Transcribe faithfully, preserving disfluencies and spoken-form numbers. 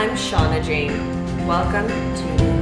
I'm Shanna Jane. Welcome to